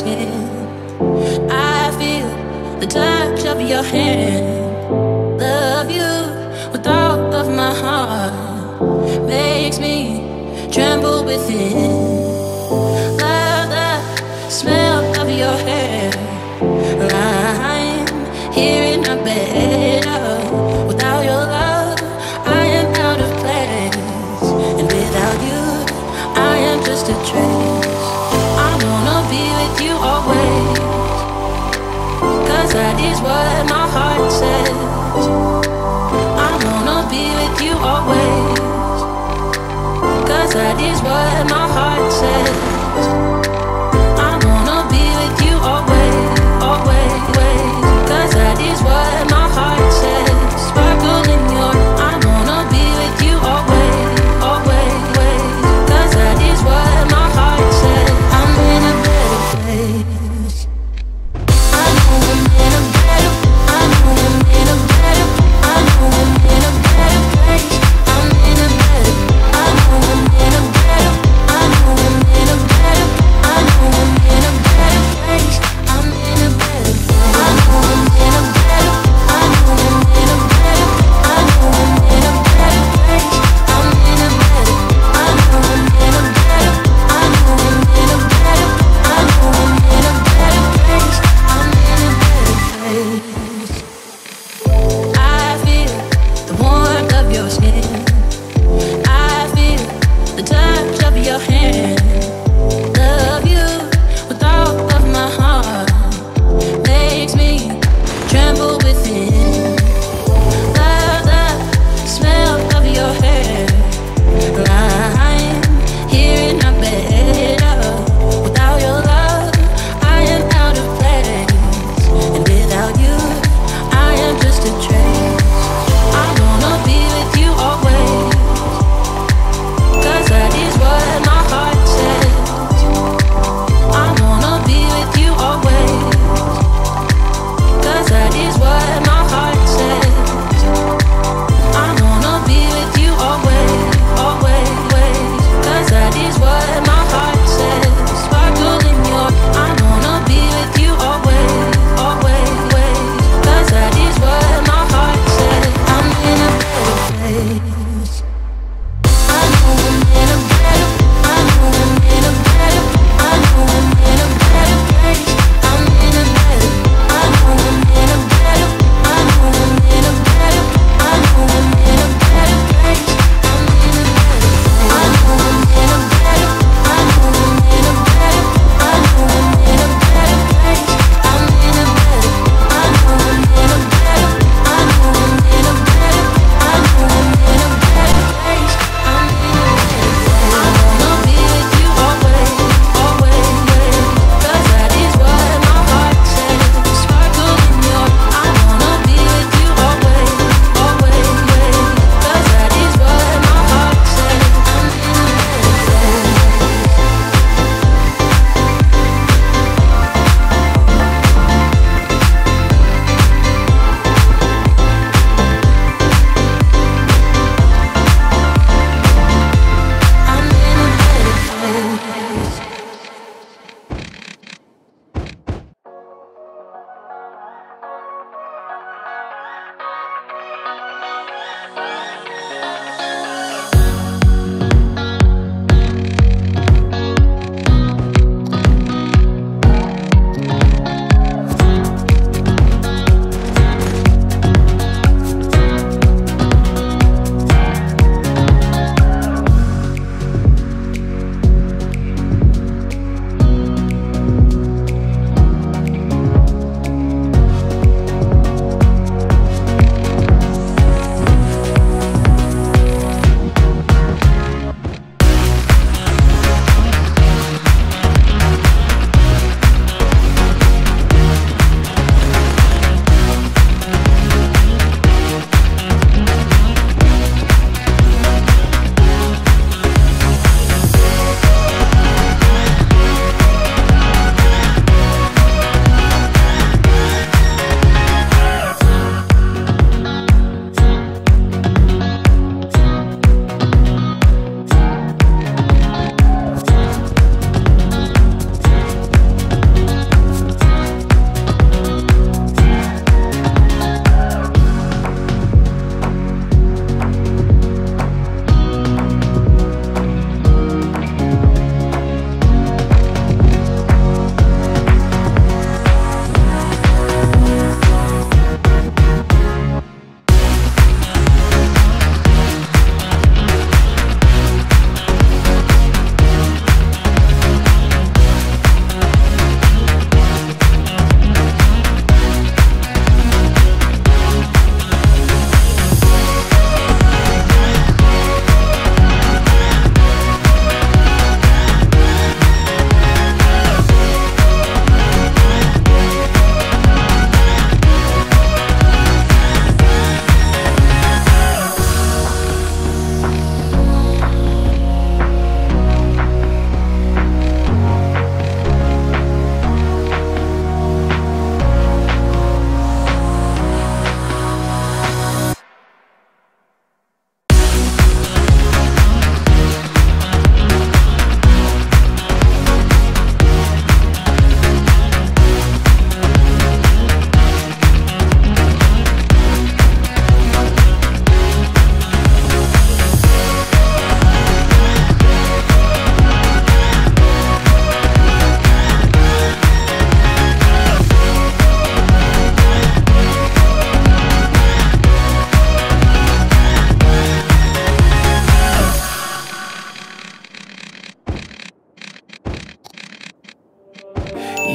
skin. I feel the touch of your hand. Love you with all of my heart. Makes me tremble within. Love the smell of your hair. I'm here in my bed. Without your love, I am out of place. And without you, I am just a trace. I wanna be with you always, 'cause that is what my heart says. I wanna be with you always, 'cause that is what my heart says. I wanna be with you always, always, always, 'cause that is what my heart says. Sparkle in your eyes. I wanna be with you always, always, always, 'cause that is what my heart says. I'm in a better place. I know I'm in a better, I know I'm in a better, I know I'm in a better place. I'm in a better, I know I'm in a better, I know I'm in a better.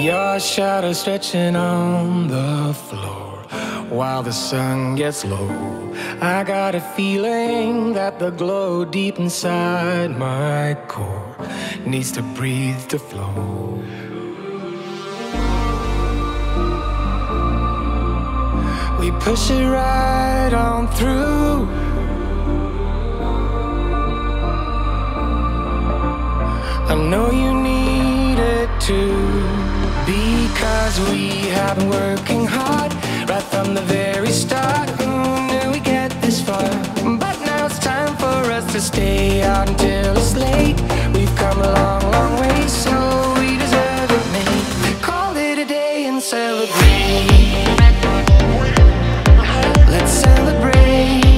Your shadow stretching on the floor while the sun gets low. I got a feeling that the glow deep inside my core needs to breathe to flow. We push it right on through. I know you need it too, because we have been working hard right from the very start. And we get this far, but now it's time for us to stay out until it's late. We've come a long, long way, so we deserve it, mate. Call it a day and celebrate. Let's celebrate.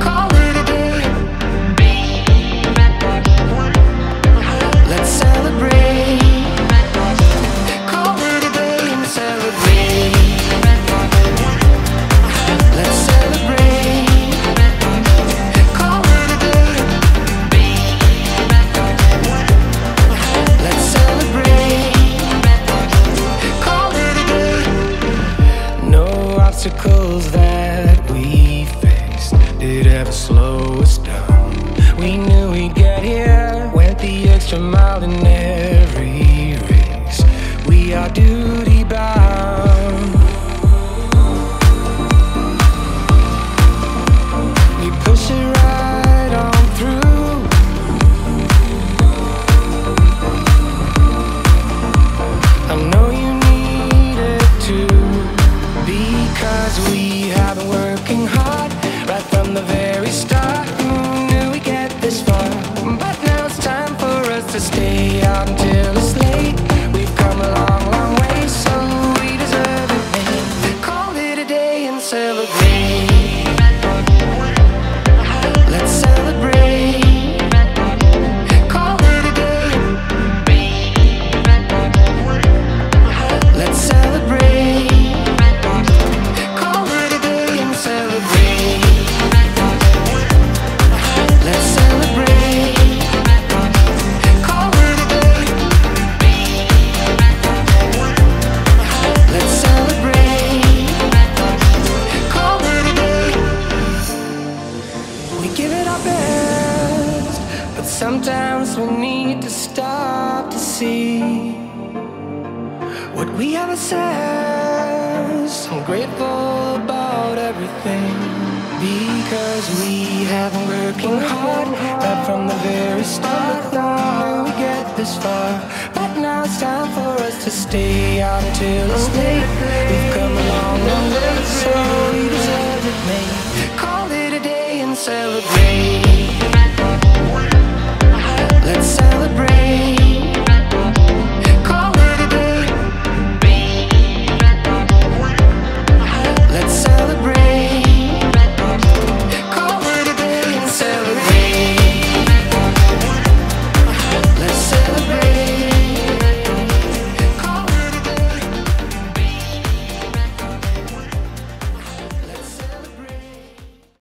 Call it a day. Let's celebrate. Call it a day and celebrate. Let's celebrate. Call it a day. Let's celebrate. Call it a day. No obstacle that we faced did ever slow us down. We knew we'd get here, went the extra mile in every race. We are duty bound. We push it right on through. I know you need it too, because we have been working hard right from the very start. Knew we get this far, but now it's time for us to stay out until it's late. We've come a long, long way, so we deserve it, mate. Call it a day and celebrate. Let's celebrate. Call it a day. Let's celebrate. Sometimes we need to stop to see what we have assessed. I'm grateful about everything, because we have been working hard right from the very start. Now we get this far, but now it's time for us to stay out until it's late. We've come a long, long way, so we deserve it, mate. Call it a day and celebrate.